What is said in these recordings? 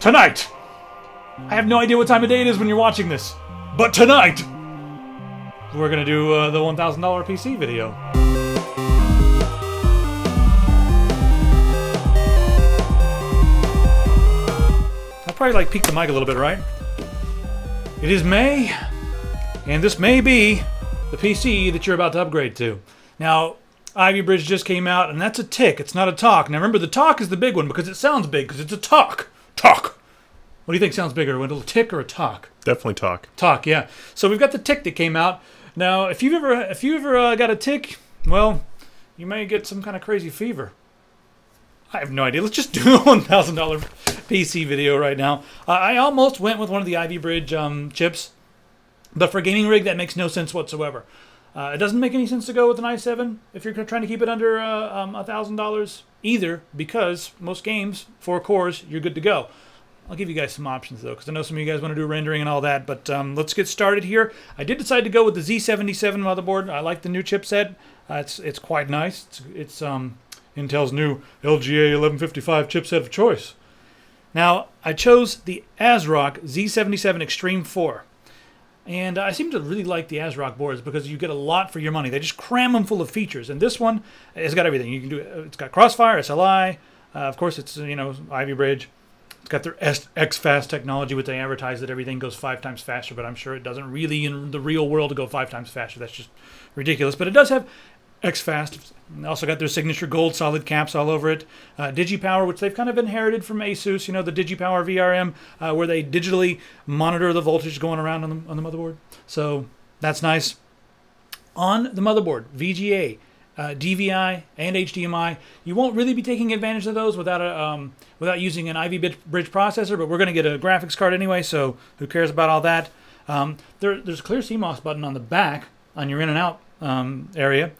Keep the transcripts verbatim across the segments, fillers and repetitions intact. Tonight! I have no idea what time of day it is when you're watching this, but tonight we're gonna do uh, the one thousand dollar P C video. I'll probably like peek the mic a little bit, right? It is May, and this may be the P C that you're about to upgrade to. Now, Ivy Bridge just came out, and that's a tick, it's not a talk. Now remember, the talk is the big one because it sounds big, because it's a talk. Talk! What do you think sounds bigger, Wendell, a tick or a talk? Definitely talk. Talk, yeah. So we've got the tick that came out. Now, if you've ever, if you've ever uh, got a tick, well, you may get some kind of crazy fever. I have no idea. Let's just do a one thousand dollar P C video right now. Uh, I almost went with one of the Ivy Bridge um, chips, but for a gaming rig, that makes no sense whatsoever. Uh, it doesn't make any sense to go with an i seven if you're trying to keep it under uh, um, one thousand dollars either, because most games, four cores, you're good to go. I'll give you guys some options, though, because I know some of you guys want to do rendering and all that, but um, let's get started here. I did decide to go with the Z seventy-seven motherboard. I like the new chipset. Uh, it's it's quite nice. It's, it's um, Intel's new L G A eleven fifty-five chipset of choice. Now, I chose the ASRock Z seventy-seven Extreme four, and I seem to really like the ASRock boards because you get a lot for your money. They just cram them full of features, and this one has got everything. You can do it. It's got Crossfire, S L I, uh, of course, it's, you know, Ivy Bridge. It's got their X FAST technology, which they advertise that everything goes five times faster, but I'm sure it doesn't really in the real world go five times faster. That's just ridiculous. But it does have X FAST. Also got their signature gold solid caps all over it. Uh, DigiPower, which they've kind of inherited from ASUS, you know, the DigiPower V R M, uh, where they digitally monitor the voltage going around on the, on the motherboard. So that's nice. On the motherboard, V G A. Uh, D V I and H D M I. You won't really be taking advantage of those without a um, without using an Ivy Bridge processor, but we're going to get a graphics card anyway, so who cares about all that? Um, there, there's a clear C MOS button on the back on your in and out um, area.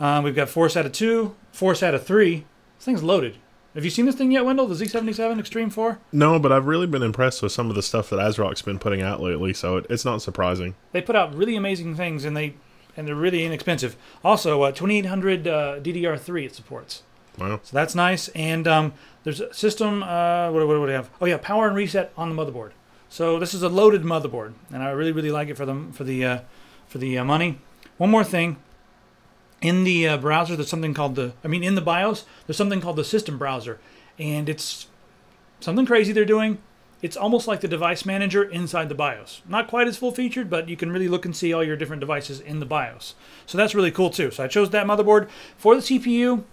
Uh, we've got four SATA two, four SATA three. This thing's loaded. Have you seen this thing yet, Wendell? The Z seventy-seven Extreme four? No, but I've really been impressed with some of the stuff that ASRock's been putting out lately, so it, it's not surprising. They put out really amazing things, and they... And they're really inexpensive. Also, uh, twenty-eight hundred uh, D D R three it supports. Wow. So that's nice. And um, there's a system, uh, what, what, what do we have? Oh, yeah, power and reset on the motherboard. So this is a loaded motherboard, and I really, really like it for the, for the, uh, for the uh, money. One more thing. In the uh, browser, there's something called the, I mean, in the BIOS, there's something called the system browser. And it's something crazy they're doing. It's almost like the device manager inside the BIOS. Not quite as full-featured, but you can really look and see all your different devices in the BIOS. So that's really cool, too. So I chose that motherboard. For the C P U,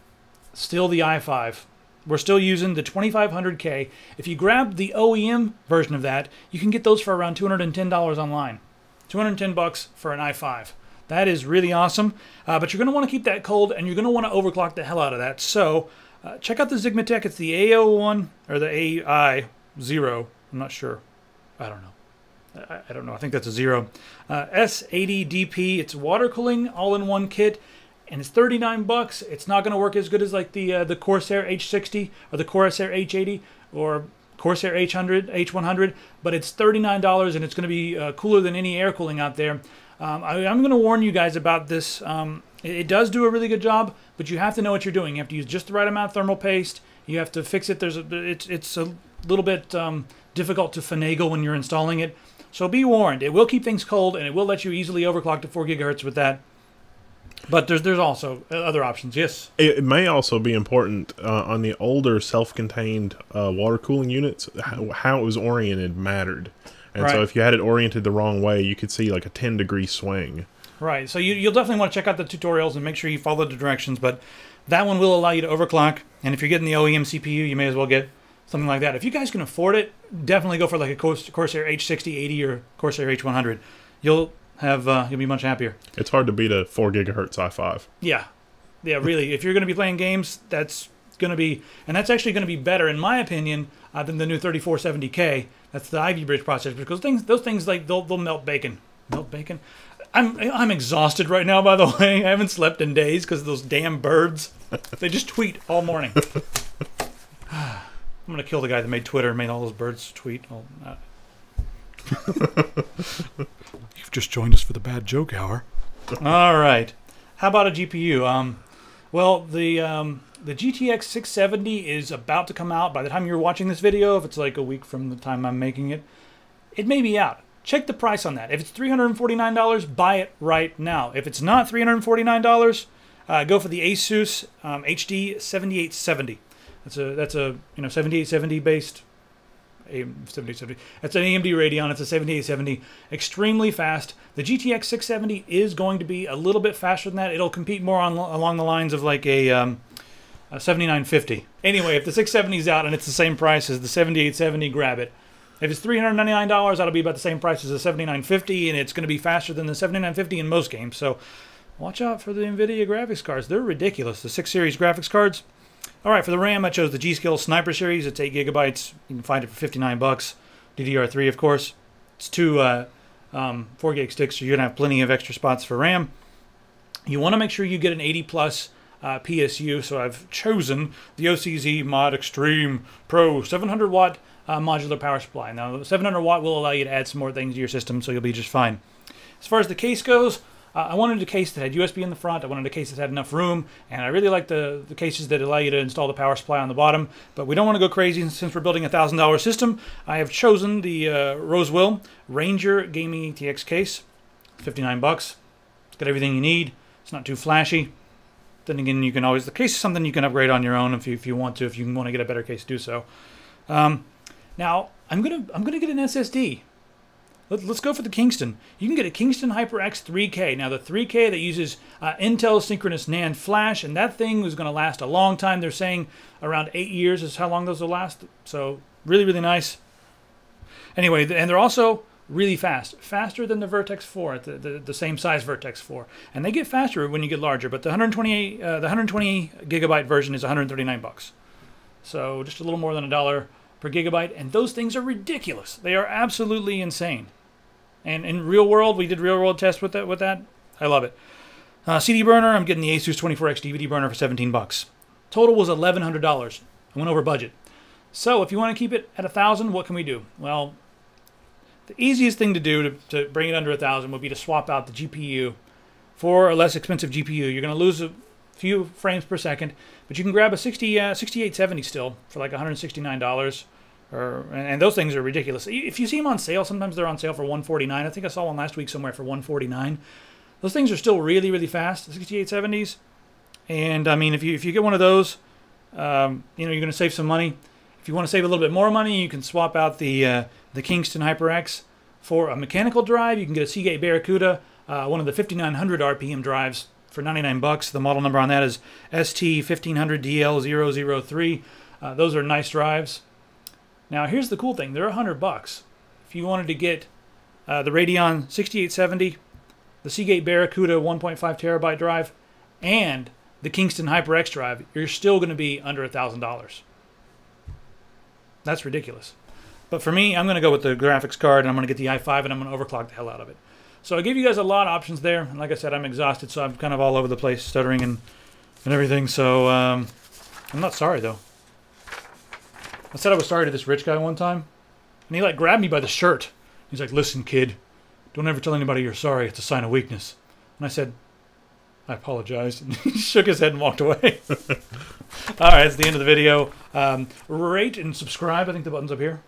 still the i five. We're still using the twenty-five hundred K. If you grab the O E M version of that, you can get those for around two hundred ten dollars online. two hundred ten dollars for an i five. That is really awesome. Uh, but you're going to want to keep that cold, and you're going to want to overclock the hell out of that. So uh, check out the Zygmatek. It's the A zero one, or the A I zero. I'm not sure. I don't know. I, I don't know. I think that's a zero. Uh, S eighty D P. It's water cooling all-in-one kit, and it's thirty-nine bucks. It's not going to work as good as like the uh, the Corsair H sixty or the Corsair H eighty or Corsair H one hundred, H one hundred, but it's thirty-nine dollars, and it's going to be uh, cooler than any air cooling out there. Um, I, I'm going to warn you guys about this. Um, it, it does do a really good job, but you have to know what you're doing. You have to use just the right amount of thermal paste. You have to fix it. There's a, it, it's a little bit... Um, difficult to finagle when you're installing it. So be warned, it will keep things cold, and it will let you easily overclock to four gigahertz with that. But there's there's also other options, yes. It may also be important uh, on the older self-contained uh, water cooling units, how, how it was oriented mattered. And right. So if you had it oriented the wrong way, you could see like a ten degree swing. Right, so you, you'll definitely want to check out the tutorials and make sure you follow the directions, but that one will allow you to overclock. And if you're getting the O E M C P U, you may as well get something like that. If you guys can afford it, definitely go for like a Corsair H sixty, eighty, or Corsair H one hundred. You'll have uh, you'll be much happier. It's hard to beat a four gigahertz i five. Yeah, yeah, really. If you're going to be playing games, that's going to be, and that's actually going to be better, in my opinion, uh, than the new thirty-four seventy K. That's the Ivy Bridge processor, because things, those things, like they'll they'll melt bacon, melt bacon. I'm I'm exhausted right now. By the way, I haven't slept in days because of those damn birds. They just tweet all morning. I'm going to kill the guy that made Twitter and made all those birds tweet. Oh, uh. You've just joined us for the bad joke hour. All right. How about a G P U? Um, well, the um, The G T X six seventy is about to come out. By the time you're watching this video, if it's like a week from the time I'm making it, it may be out. Check the price on that. If it's three hundred forty-nine dollars, buy it right now. If it's not three hundred forty-nine dollars, uh, go for the ASUS um, H D seventy-eight seventy. That's a that's a you know seventy-eight seventy based. seventy-eight seventy. That's an A M D Radeon. It's a seventy-eight seventy. Extremely fast. The G T X six seventy is going to be a little bit faster than that. It'll compete more on along the lines of like a, um, a seventy-nine fifty. Anyway, if the six seventy is out and it's the same price as the seventy-eight seventy, grab it. If it's three hundred ninety-nine dollars, that'll be about the same price as the seventy-nine fifty, and it's going to be faster than the seventy-nine fifty in most games. So watch out for the NVIDIA graphics cards. They're ridiculous. The six series graphics cards. All right, for the RAM, I chose the G-Skill Sniper Series. It's eight gigabytes. You can find it for fifty-nine bucks. D D R three, of course. It's two uh, um, four gig sticks, so you're going to have plenty of extra spots for RAM. You want to make sure you get an eighty plus uh, P S U, so I've chosen the O C Z Mod Extreme Pro seven hundred watt uh, modular power supply. Now, seven hundred watt will allow you to add some more things to your system, so you'll be just fine. As far as the case goes, Uh, I wanted a case that had U S B in the front. I wanted a case that had enough room, and I really like the, the cases that allow you to install the power supply on the bottom, but we don't want to go crazy. And since we're building a one thousand dollar system, I have chosen the uh, Rosewill Ranger Gaming A T X case. fifty-nine bucks. It's got everything you need. It's not too flashy. Then again, you can always, the case is something you can upgrade on your own if you, if you want to. If you want to get a better case, do so. Um, now, I'm gonna I'm gonna get an S S D. Let's go for the Kingston. You can get a Kingston HyperX three K. Now, the three K that uses uh, Intel synchronous NAND flash, and that thing is going to last a long time. They're saying around eight years is how long those will last. So really, really nice. Anyway, and they're also really fast. Faster than the Vertex four, the, the, the same size Vertex four. And they get faster when you get larger, but the one twenty-eight, uh, the one twenty gigabyte version is one hundred thirty-nine bucks. So just a little more than a dollar per gigabyte, and those things are ridiculous. They are absolutely insane. And in real world, we did real world tests with that. With that, I love it. Uh, C D burner, I'm getting the ASUS twenty-four X D V D burner for seventeen bucks. Total was eleven hundred dollars. I went over budget. So if you want to keep it at a thousand, what can we do? Well, the easiest thing to do to, to bring it under a thousand would be to swap out the G P U for a less expensive G P U. You're going to lose a few frames per second, but you can grab a sixty, uh, sixty-eight seventy still for like one hundred sixty-nine dollars. Or, and those things are ridiculous. If you see them on sale, sometimes they're on sale for one forty-nine. I think I saw one last week somewhere for one forty-nine. Those things are still really, really fast, the sixty-eight seventies. And I mean, if you if you get one of those, um, you know you're going to save some money. If you want to save a little bit more money, you can swap out the uh, the Kingston HyperX for a mechanical drive. You can get a Seagate Barracuda, uh, one of the fifty-nine hundred R P M drives for ninety-nine bucks. The model number on that is S T fifteen hundred D L zero zero three. Uh, those are nice drives. Now, here's the cool thing. They're one hundred bucks. If you wanted to get uh, the Radeon sixty-eight seventy, the Seagate Barracuda one point five terabyte drive, and the Kingston HyperX drive, you're still going to be under one thousand dollars. That's ridiculous. But for me, I'm going to go with the graphics card, and I'm going to get the i five, and I'm going to overclock the hell out of it. So I gave you guys a lot of options there. And like I said, I'm exhausted, so I'm kind of all over the place, stuttering and, and everything. So um, I'm not sorry, though. I said I was sorry to this rich guy one time, and he like grabbed me by the shirt. He's like, "Listen, kid, don't ever tell anybody you're sorry. It's a sign of weakness." And I said, "I apologize." And he shook his head and walked away. All right, that's the end of the video. Um, rate and subscribe. I think the button's up here.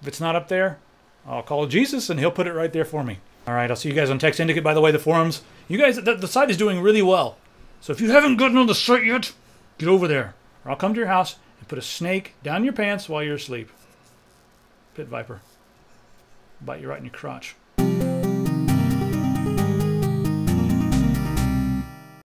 If it's not up there, I'll call Jesus, and he'll put it right there for me. All right, I'll see you guys on Tech Syndicate. By the way, the forums. You guys, the, the site is doing really well. So if you haven't gotten on the site yet, get over there, or I'll come to your house. Put a snake down your pants while you're asleep. Pit viper. Bite you right in your crotch.